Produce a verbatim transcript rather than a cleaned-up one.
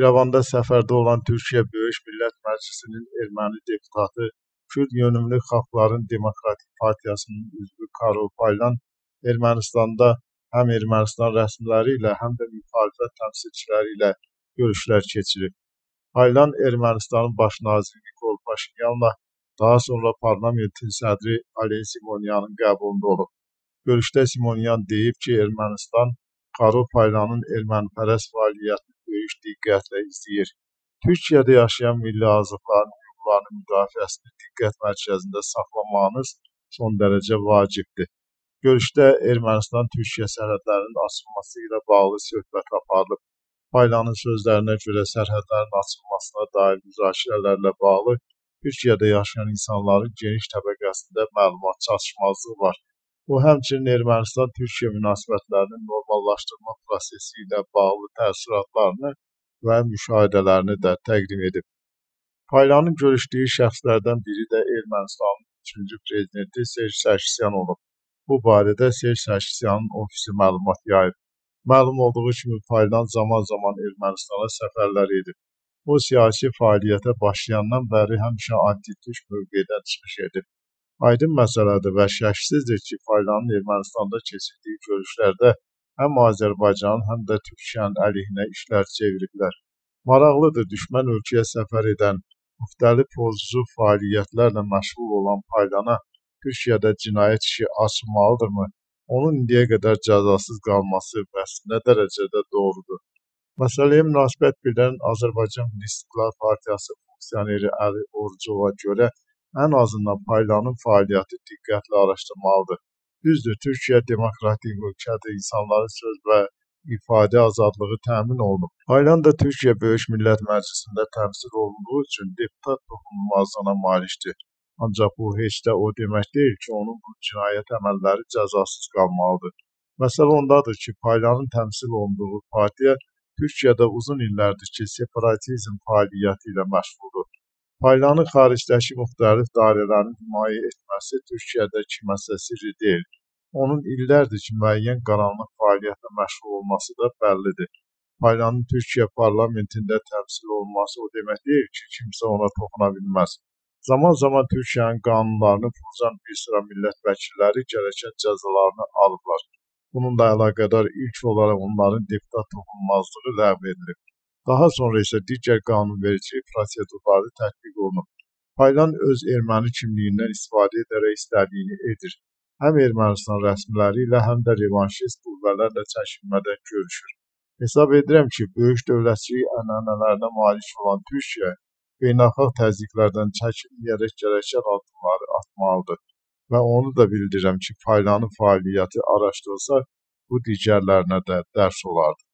İrəvanda səfərdə olan Türkiyə Böyük Millət Məclisinin erməni deputatı Kürd yönümlü Xalqların Demokratik Partiyasının üzvü Karo Paylan Ermənistanda həm Ermənistan rəsmiləri ilə həm də müxalifət təmsilçiləri ilə görüşlər keçirib. Paylan Ermənistanın baş naziri Nikol Paşinyanla daha sonra parlamentin sədri Alen Simonyanın qəbulunda olub. Görüşdə Simonyan deyib ki, Ermənistan Karo Paylanın ermənipərəst fəaliyyətini böyük diqqətlə izləyir. Türkiyədə yaşayan milli azıqların hüquqlarının müdafiəsini diqqət mərkəzində saxlamağınız son dərəcə vacibdir. Görüşdə Ermənistan-Türkiyə sərhədlərinin açılması ilə bağlı söhbət aparılıb. Paylanın sözlərinə görə sərhədlərin açılmasına dair müzakirələrlə bağlı Türkiyədə yaşayan insanların geniş təbəqəsində məlumat çatışmazlığı var. Bu, həmçinin Ermənistan-Türkiyə münasibətlərinin normallaşdırma prosesi ilə bağlı təsiratlarını və müşahidələrini də təqdim edib. Paylanın görüşdüyü şəxslərdən biri də Ermənistanın üçüncü prezidenti Serj Sarkisyan olub. Bu barədə Serj Sarkisyanın ofisi məlumat yayıb. Məlum olduğu kimi Paylan zaman-zaman Ermənistana səfərlər edib. Bu, siyasi fəaliyyətə başlayandan bəri həmişə anti-türk mövqedən çıxış edib. Aydın məsələdir və şəksizdir ki, Paylanın Ermənistanda keçirdiyi görüşlərdə həm Azərbaycanın, həm də Türkiyənin əleyhinə işlər çeviriblər. Maraqlıdır, düşmən ölkəyə səfər edən, müxtəlif pozucu fəaliyyətlərlə məşğul olan Paylana Türkiyədə cinayət işi açılmalıdırmı? Onun indiyə qədər cəzasız qalması bəs nə dərəcədə doğrudur? Məsələyə münasibət bildirən Azərbaycan İstiqlal Partiyası funksioneri Əli Orucova görə ən azından Paylanın fəaliyyəti diqqətlə araşdırmalıdır. Düzdür, Türkiyə demokratik ölkədə insanların söz və ifadə azadlığı təmin olunub. Paylan da Türkiyə Böyük Millət Məclisində təmsil olunduğu üçün deputat toxunulmazlığına malikdir. Ancaq bu heç də o demək deyil ki, onun bu cinayət əməlləri cəzasız qalmalıdır. Məsələ ondadır ki, Paylanın təmsil olunduğu partiya Türkiyədə uzun illərdir ki, separatizm fəaliyyəti ilə məşğuldur. Paylanın xaricdəki müxtəlif dairələrin himayə etməsi Türkiyədə kiməsə sirri deyil. Onun illərdir ki, müəyyən qaranlıq fəaliyyətlə məşğul olması da bəllidir. Paylanın Türkiyə parlamentində təmsil olunması o demək deyil ki, kimsə ona toxuna bilməz. Zaman-zaman Türkiyənin qanunlarını pozan bir sıra millət vəkilləri gərəkən cəzalarını alıblar. Bununla əlaqədar ilk olaraq onların deputat toxunulmazlığı ləğv edilib. Daha sonra isə digər qanunverici prosedurları tətbiq olunub. Paylan öz erməni kimliyindən istifadə edərək istədiyini edir. Həm Ermənistan rəsmiləri ilə, həm də revanşist qüvvələrlə çəkinmədən görüşür. Hesab edirəm ki, böyük dövlətçilik ənənələrinə malik olan Türkiyə beynəlxalq təzyiqlərdən çəkinməyərək gərəkən addımları atmalıdır. Və onu da bildirirəm ki, Paylanın fəaliyyəti araşdırılsa, bu digərlərinə də dərs olardı.